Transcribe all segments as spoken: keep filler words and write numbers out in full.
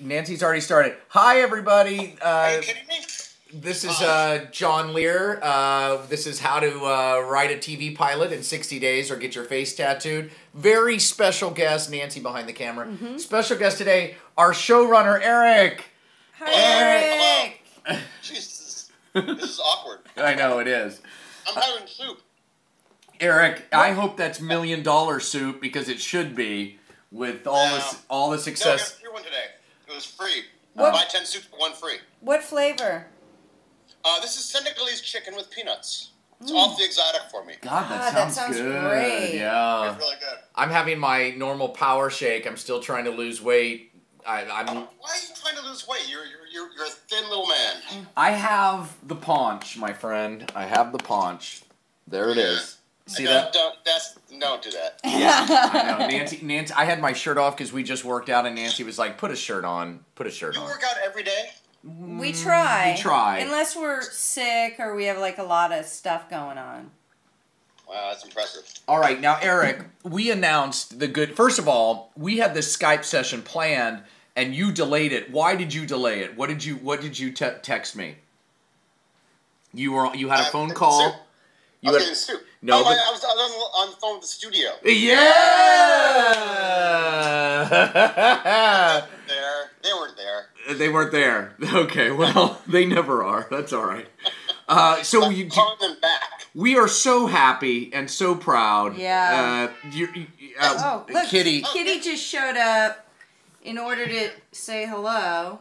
Nancy's already started. Hi, everybody. Uh, Are you kidding me? This is uh, John Lehr. Uh, this is how to uh, write a T V pilot in sixty days or get your face tattooed. Very special guest, Nancy behind the camera. Mm-hmm. Special guest today, our showrunner, Eric. Hi, Eric. Hello. Jesus, this is awkward. I know, it is. I'm having soup. Eric, what? I hope that's million dollar soup because it should be with all, no. this, all the success. No, I got a one today. It was free. What? I buy ten soups, one free. What flavor? Uh, this is Senegalese chicken with peanuts. It's mm. awfully exotic for me. God, that, ah, sounds, that sounds good. Great. Yeah, it's really good. I'm having my normal power shake. I'm still trying to lose weight. I, I'm. Why are you trying to lose weight? You're you're you're, you're a thin little man. I have the paunch, my friend. I have the paunch. There it is. See no, that? Don't, that's, don't do that. Yeah, I know. Nancy, Nancy, I had my shirt off because we just worked out, and Nancy was like, "Put a shirt on. Put a shirt you on." You work out every day. We try. We try. Unless we're sick or we have like a lot of stuff going on. Wow, that's impressive. All right, now Eric, we announced the good. First of all, we had this Skype session planned, and you delayed it. Why did you delay it? What did you What did you te text me? You were you had a phone call. You had, no, oh, but, I was on, on the phone with the studio. Yeah. They weren't there. They weren't there. Okay, well, they never are. That's all right. Uh, so you, calling them back. We are so happy and so proud. Yeah. Uh, you, uh, oh, look, Kitty. Kitty just showed up in order to say hello.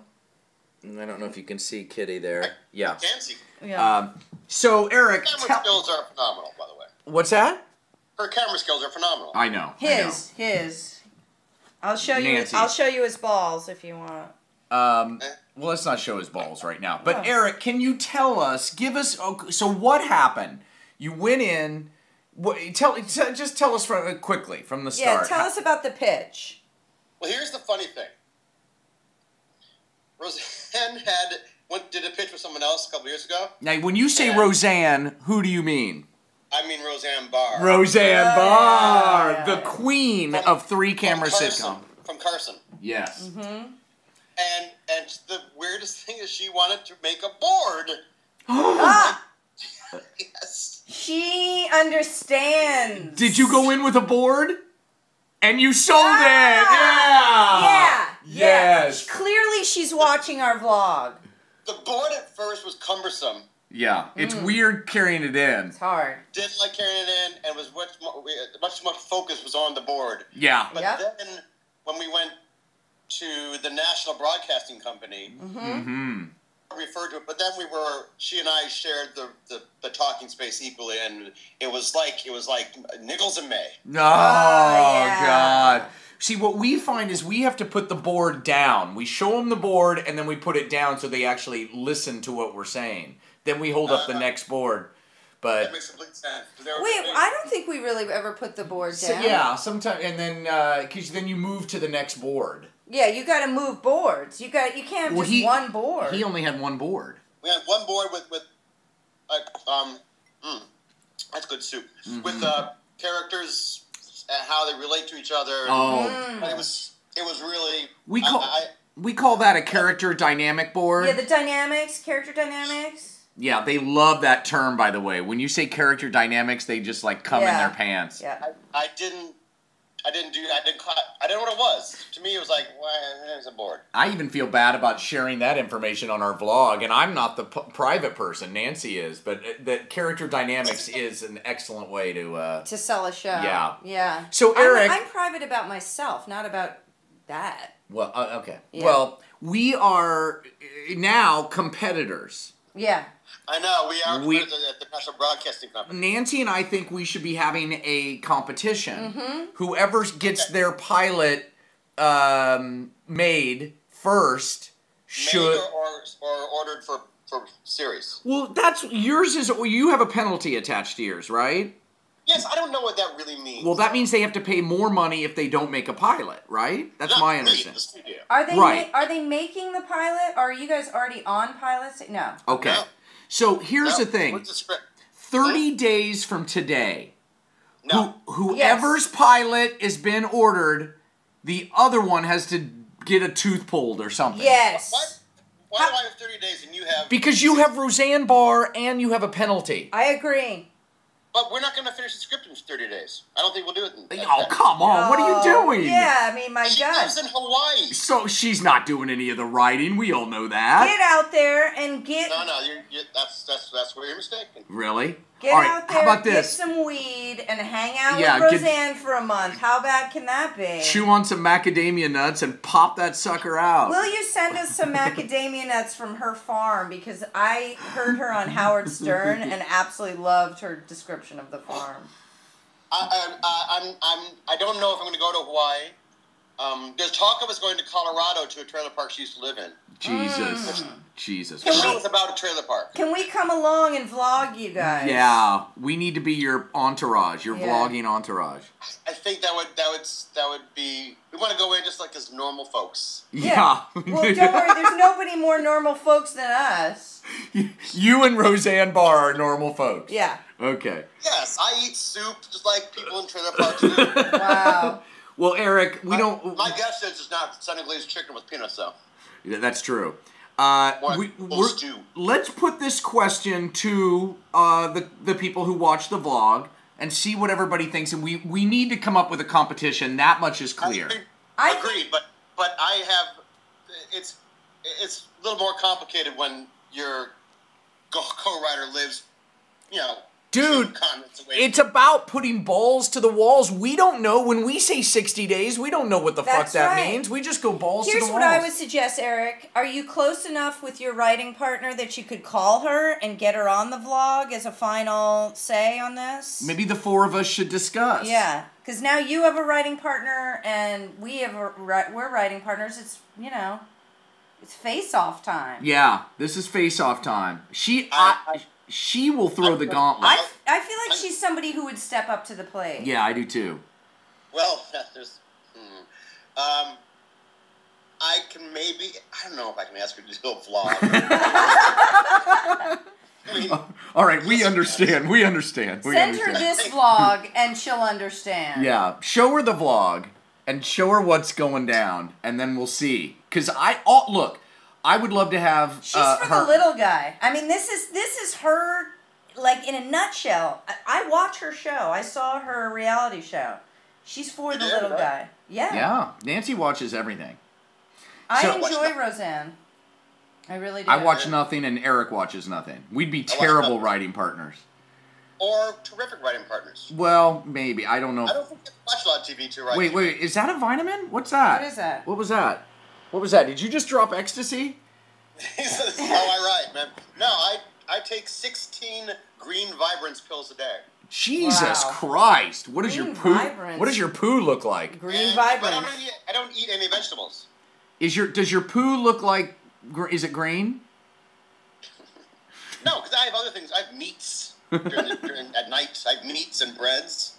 I don't know if you can see Kitty there. Yeah. I can see. Yeah. Um, so Eric, her camera skills are phenomenal, by the way. What's that? Her camera skills are phenomenal. I know. His, I know. his. I'll show Nancy. you. I'll show you his balls if you want. Um, well, let's not show his balls right now. But yeah. Eric, can you tell us? Give us. Okay, so what happened? You went in. What, tell just tell us from, quickly from the start. Yeah, tell how, us about the pitch. Well, here's the funny thing. Roseanne had went, did a pitch with someone else a couple years ago. Now, when you say and Roseanne, who do you mean? I mean Roseanne Barr. Roseanne oh, Barr, yeah, yeah, yeah. the queen from, of three-camera sitcom. From Carson. Yes. Mm-hmm. And and the weirdest thing is she wanted to make a board. ah! Yes. She understands. Did you go in with a board? And you sold ah! it! Yeah! Yeah! Yeah! Yes. Clearly she's watching our vlog. The board at first was cumbersome. Yeah, it's mm. weird carrying it in. It's hard. Didn't like carrying it in, and was much much much focus was on the board. Yeah. But yep. then when we went to the National Broadcasting Company, mm-hmm. Mm-hmm. referred to it. But then we were she and I shared the, the the talking space equally, and it was like it was like Nichols and May. No, oh, oh, yeah. God. See, what we find is we have to put the board down. We show them the board, and then we put it down so they actually listen to what we're saying. Then we hold uh, up the next board, but that makes complete sense. Wait, I don't think we really ever put the board down. So, yeah, sometimes, and then because uh, then you move to the next board. Yeah, you got to move boards. You got you can't have well, just he, one board. He only had one board. We had one board with with uh, um, mm, that's good soup mm-hmm. with uh, characters and how they relate to each other. Oh, and it was it was really we call I, I, we call that a character uh, dynamic board. Yeah, the dynamics, character dynamics. Yeah, they love that term, by the way. When you say character dynamics, they just like come yeah. in their pants. Yeah, I, I didn't, I didn't do, I didn't, I didn't know what it was. To me, it was like, well, it's a board. I even feel bad about sharing that information on our vlog, and I'm not the p private person. Nancy is, but uh, that character dynamics is an excellent way to uh, to sell a show. Yeah, yeah. So Eric, I'm, I'm private about myself, not about that. Well, uh, okay. Yeah. Well, we are now competitors. Yeah. I know, we are we, at the National Broadcasting Company. Nancy and I think we should be having a competition. Mm-hmm. Whoever gets okay. their pilot um, made first should... Made or, or, or ordered for, for series. Well, that's... Yours is... Well, you have a penalty attached to yours, right? Yes, I don't know what that really means. Well, that means they have to pay more money if they don't make a pilot, right? That's Not my understanding. The are they right. Are they making the pilot? Or are you guys already on pilots? No. Okay. No. So here's no. the thing. What's the script? Thirty no. days from today, no. who, whoever's yes. pilot has been ordered, the other one has to get a tooth pulled or something. Yes. What? Why do I have thirty days and you have... Because you have Roseanne Barr and you have a penalty. I agree. But we're not going to finish the script in thirty days. I don't think we'll do it in that. Oh, come on. No. What are you doing? Yeah, I mean, my she God. She lives in Hawaii. So she's not doing any of the writing. We all know that. Get out there and get... No, no, you're, you're, that's, that's, that's where you're mistaken. Really? Get all out right, there, how about this? Get some weed, and hang out yeah, with Roseanne get, for a month. How bad can that be? Chew on some macadamia nuts and pop that sucker out. Will you send us some macadamia nuts from her farm? Because I heard her on Howard Stern and absolutely loved her description of the farm. I, I, I'm, I'm, I don't know if I'm going to go to Hawaii. Um, there's talk of us going to Colorado to a trailer park she used to live in. Jesus. Mm. Jesus. The show was about a trailer park. Can we come along and vlog, you guys? Yeah. We need to be your entourage, your yeah. vlogging entourage. I think that would that would that would be we want to go in just like as normal folks. Yeah. yeah. Well, don't worry, there's nobody more normal folks than us. You and Roseanne Barr are normal folks. Yeah. Okay. Yes, I eat soup just like people in trailer parks do. Wow. Well, Eric, we I, don't My guess is it's not Sunny Glazed chicken with peanuts though. Yeah, that's true. Uh, we, we're, let's put this question to uh, the, the people who watch the vlog and see what everybody thinks. And we, we need to come up with a competition. That much is clear. I agree, I agree but, but I have... It's, it's a little more complicated when your co-writer lives, you know... Dude, it's about putting balls to the walls. We don't know. When we say sixty days, we don't know what the That's fuck that right. means. We just go balls Here's to the walls. Here's what I would suggest, Eric. Are you close enough with your writing partner that you could call her and get her on the vlog as a final say on this? Maybe the four of us should discuss. Yeah, because now you have a writing partner and we have a, we're writing partners. It's, you know, it's face-off time. Yeah, this is face-off time. She... I, I, She will throw the gauntlet. I, I feel like she's somebody who would step up to the plate. Yeah, I do too. Well, there's... Hmm. Um, I can maybe... I don't know if I can ask her to do a vlog. I mean, all right, we understand. We understand. We Send understand. her this vlog and she'll understand. Yeah, show her the vlog and show her what's going down and then we'll see. Because I... Oh, look... I would love to have. She's uh, for her. the little guy. I mean, this is this is her, like in a nutshell. I, I watch her show. I saw her reality show. She's for the little guy. Yeah. Yeah. Nancy watches everything. I so, enjoy Roseanne. I really do. I watch nothing, and Eric watches nothing. We'd be terrible writing partners. Or terrific writing partners. Well, maybe I don't know. I don't think you watch a lot of T V too, right? Wait, wait. Is that a vitamin? What's that? What is that? What was that? What was that? Did you just drop ecstasy? This is how I write, man. No, I I take sixteen green Vibrance pills a day. Jesus wow. Christ! What does your poo? Vibrance. What does your poo look like? Green and, Vibrance. I don't, eat, I don't eat any vegetables. Is your does your poo look like? Is it green? No, because I have other things. I have meats during the, during, at night. I have meats and breads.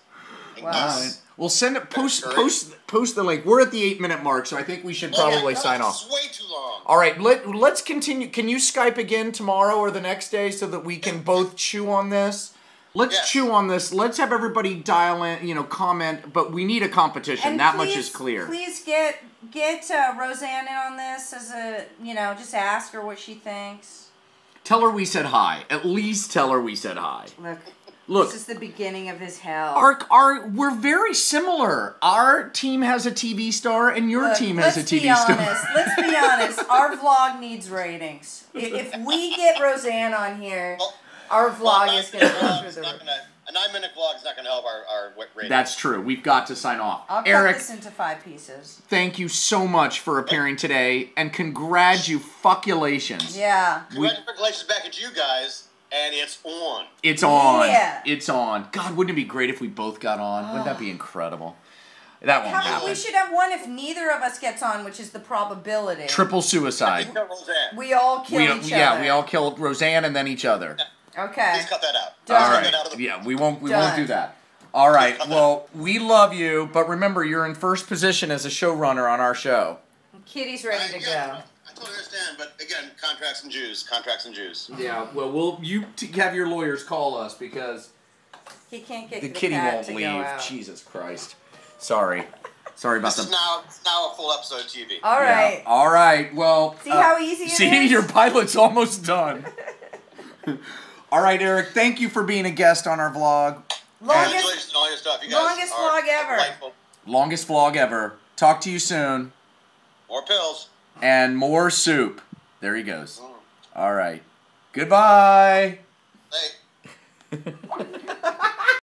Wow. We'll send it. Post, post, post the link. We're at the eight-minute mark, so I think we should probably oh sign off. This is way too long. All right, let let's continue. Can you Skype again tomorrow or the next day so that we can both chew on this? Let's yes. chew on this. Let's have everybody dial in, you know, comment. But we need a competition. And that please, much is clear. Please get get uh, Roseanne in on this as a, you know, just ask her what she thinks. Tell her we said hi. At least tell her we said hi. Look. Look, this is the beginning of his hell. Our, our, we're very similar. Our team has a T V star, and your Look, team has a T V star. Honest. Let's be honest. Our vlog needs ratings. If we get Roseanne on here, well, our vlog well, nine, is going to go through the roof. A nine-minute vlog is not going to help our, our ratings. That's true. We've got to sign off. I'll Eric, cut this into five pieces. Thank you so much for appearing today, and congratulations. Yeah. Congratulations back at you guys. And it's on. It's on. Yeah. It's on. God, wouldn't it be great if we both got on? Wouldn't that be incredible? That won't How, happen. We should have one if neither of us gets on, which is the probability. Triple suicide. We all kill we, each yeah, other. Yeah, we all kill Roseanne and then each other. Okay. Please cut that out. Done. All right. Out of the yeah, we won't. We Done. won't do that. All right. Well, we love you, but remember, you're in first position as a showrunner on our show. Kitty's ready to go. I totally understand, but again, contracts and Jews, contracts and Jews. Yeah, well, we'll you t have your lawyers call us because he can't get the, the kitty won't leave. Jesus Christ, sorry. Sorry about that. This is now, now a full episode T V. All right. Yeah. All right. Well. See uh, how easy it see, is? See, your pilot's almost done. All right, Eric. Thank you for being a guest on our vlog. Longest, Congratulations on all your stuff. You guys longest vlog ever. Delightful. Longest vlog ever. Talk to you soon. More pills. And more soup. There he goes. Mm. All right. Goodbye. Hey.